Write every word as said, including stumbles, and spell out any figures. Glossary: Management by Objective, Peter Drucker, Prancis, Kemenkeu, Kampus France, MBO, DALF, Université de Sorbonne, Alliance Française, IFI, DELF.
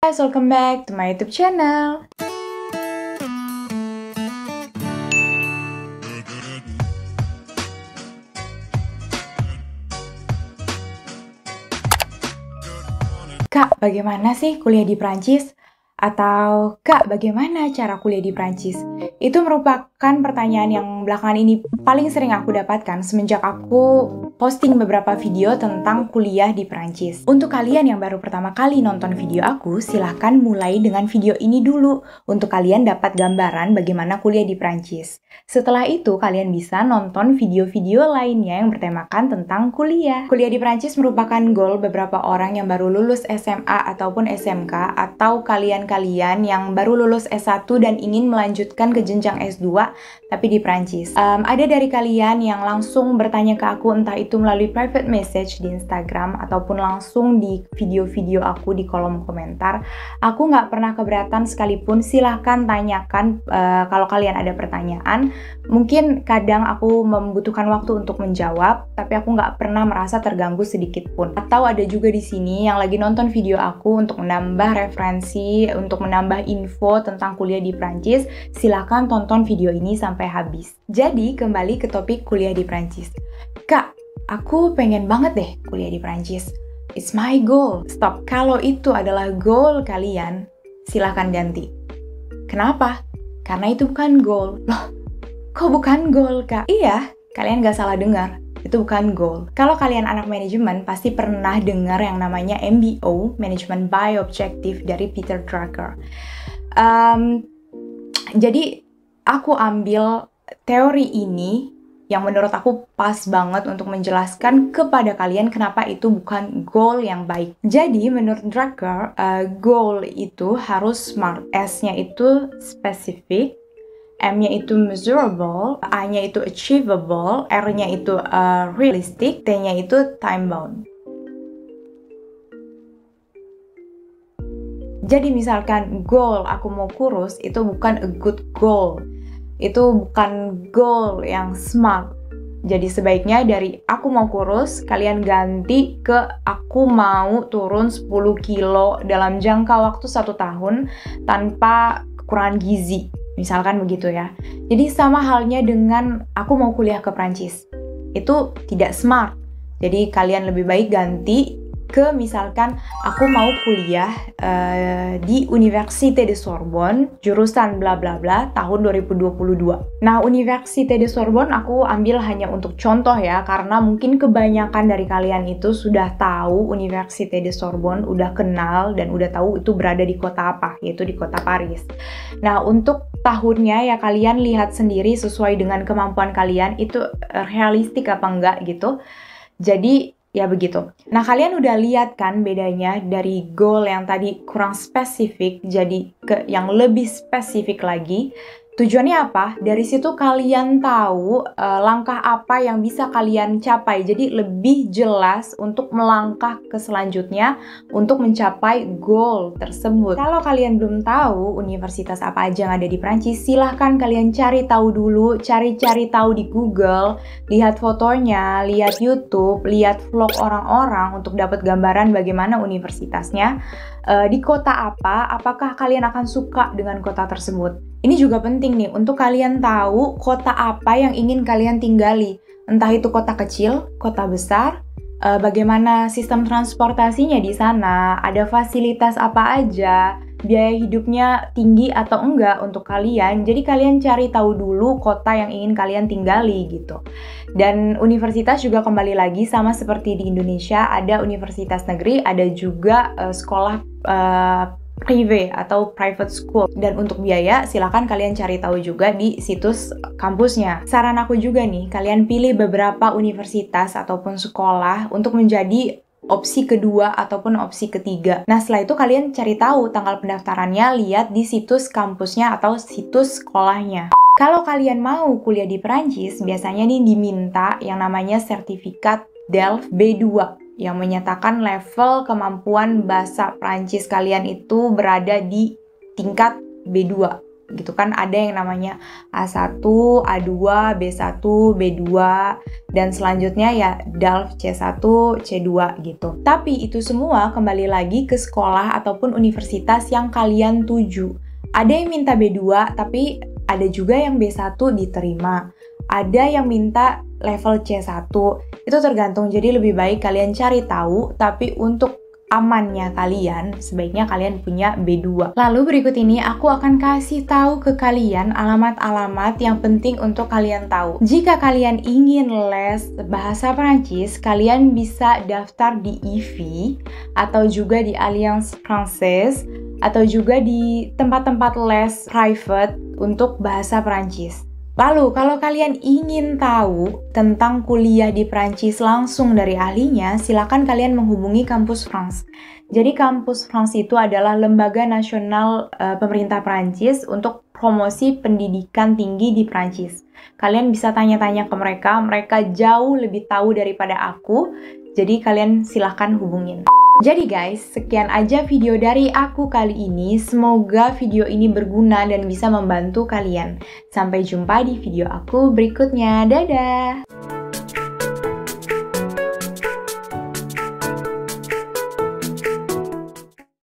Guys, welcome back to my YouTube channel. Kak, bagaimana sih kuliah di Prancis? Atau, Kak, bagaimana cara kuliah di Prancis? Itu merupakan pertanyaan yang belakangan ini paling sering aku dapatkan semenjak aku posting beberapa video tentang kuliah di Prancis. Untuk kalian yang baru pertama kali nonton video aku, silahkan mulai dengan video ini dulu untuk kalian dapat gambaran bagaimana kuliah di Prancis. Setelah itu, kalian bisa nonton video-video lainnya yang bertemakan tentang kuliah. Kuliah di Prancis merupakan goal beberapa orang yang baru lulus S M A ataupun S M K, atau kalian kalian yang baru lulus S satu dan ingin melanjutkan ke jenjang S dua tapi di Prancis. Um, ada dari kalian yang langsung bertanya ke aku, entah itu melalui private message di Instagram ataupun langsung di video-video aku di kolom komentar. Aku nggak pernah keberatan sekalipun, silahkan tanyakan uh, kalau kalian ada pertanyaan. Mungkin kadang aku membutuhkan waktu untuk menjawab, tapi aku nggak pernah merasa terganggu sedikit pun. Atau ada juga di sini yang lagi nonton video aku untuk menambah referensi, untuk menambah info tentang kuliah di Prancis. Silahkan tonton video ini sampai habis. Jadi, kembali ke topik kuliah di Prancis. Kak, aku pengen banget deh kuliah di Prancis. It's my goal. Stop. Kalau itu adalah goal kalian, silahkan ganti. Kenapa? Karena itu bukan goal. Loh, kok bukan goal, Kak? Iya, kalian gak salah dengar. Itu bukan goal. Kalau kalian anak manajemen, pasti pernah dengar yang namanya M B O, Management by Objective, dari Peter Drucker. Um, jadi, aku ambil teori ini yang menurut aku pas banget untuk menjelaskan kepada kalian kenapa itu bukan goal yang baik. Jadi, menurut Drucker, uh, goal itu harus smart. S-nya itu specific, M-nya itu measurable, A-nya itu achievable, R-nya itu uh, realistic, T-nya itu time-bound. Jadi misalkan goal aku mau kurus, itu bukan a good goal. Itu bukan goal yang smart. Jadi sebaiknya dari aku mau kurus, kalian ganti ke aku mau turun sepuluh kilo dalam jangka waktu satu tahun tanpa kekurangan gizi. Misalkan begitu ya. Jadi sama halnya dengan aku mau kuliah ke Prancis. Itu tidak smart. Jadi kalian lebih baik ganti ke misalkan aku mau kuliah uh, di Université de Sorbonne, jurusan bla bla bla tahun dua ribu dua puluh dua. Nah, Université de Sorbonne aku ambil hanya untuk contoh ya, karena mungkin kebanyakan dari kalian itu sudah tahu Université de Sorbonne, udah kenal dan udah tahu itu berada di kota apa, yaitu di kota Paris. Nah, untuk tahunnya ya kalian lihat sendiri sesuai dengan kemampuan kalian itu realistik apa enggak gitu. Jadi ya begitu. Nah, kalian udah lihat kan bedanya dari goal yang tadi kurang spesifik jadi ke yang lebih spesifik lagi. Tujuannya apa? Dari situ kalian tahu uh, langkah apa yang bisa kalian capai. Jadi lebih jelas untuk melangkah ke selanjutnya untuk mencapai goal tersebut. Kalau kalian belum tahu universitas apa aja yang ada di Prancis, silahkan kalian cari tahu dulu, cari-cari tahu di Google, lihat fotonya, lihat YouTube, lihat vlog orang-orang untuk dapat gambaran bagaimana universitasnya, uh, di kota apa, apakah kalian akan suka dengan kota tersebut. Ini juga penting nih untuk kalian tahu kota apa yang ingin kalian tinggali. Entah itu kota kecil, kota besar, e, bagaimana sistem transportasinya di sana, ada fasilitas apa aja, biaya hidupnya tinggi atau enggak untuk kalian. Jadi kalian cari tahu dulu kota yang ingin kalian tinggali gitu. Dan universitas juga kembali lagi sama seperti di Indonesia, ada universitas negeri, ada juga e, sekolah pendidikan privé atau private school, dan untuk biaya silahkan kalian cari tahu juga di situs kampusnya. Saran aku juga nih, kalian pilih beberapa universitas ataupun sekolah untuk menjadi opsi kedua ataupun opsi ketiga. Nah, setelah itu kalian cari tahu tanggal pendaftarannya, lihat di situs kampusnya atau situs sekolahnya. Kalau kalian mau kuliah di Perancis, biasanya nih diminta yang namanya sertifikat D E L F B dua. Yang menyatakan level kemampuan bahasa Prancis kalian itu berada di tingkat B dua gitu kan, ada yang namanya A satu, A dua, B satu, B dua, dan selanjutnya ya D A L F C satu, C dua gitu. Tapi itu semua kembali lagi ke sekolah ataupun universitas yang kalian tuju. Ada yang minta B dua, tapi ada juga yang B satu diterima. Ada yang minta level C satu, itu tergantung. Jadi lebih baik kalian cari tahu, tapi untuk amannya kalian, sebaiknya kalian punya B dua. Lalu berikut ini aku akan kasih tahu ke kalian alamat-alamat yang penting untuk kalian tahu. Jika kalian ingin les bahasa Perancis, kalian bisa daftar di I F I atau juga di Alliance Française atau juga di tempat-tempat les private untuk bahasa Perancis. Lalu, kalau kalian ingin tahu tentang kuliah di Perancis langsung dari ahlinya, silakan kalian menghubungi Kampus France. Jadi, Kampus France itu adalah lembaga nasional e, pemerintah Perancis untuk promosi pendidikan tinggi di Perancis. Kalian bisa tanya-tanya ke mereka, mereka jauh lebih tahu daripada aku, jadi kalian silahkan hubungin. Jadi guys, sekian aja video dari aku kali ini. Semoga video ini berguna dan bisa membantu kalian. Sampai jumpa di video aku berikutnya. Dadah!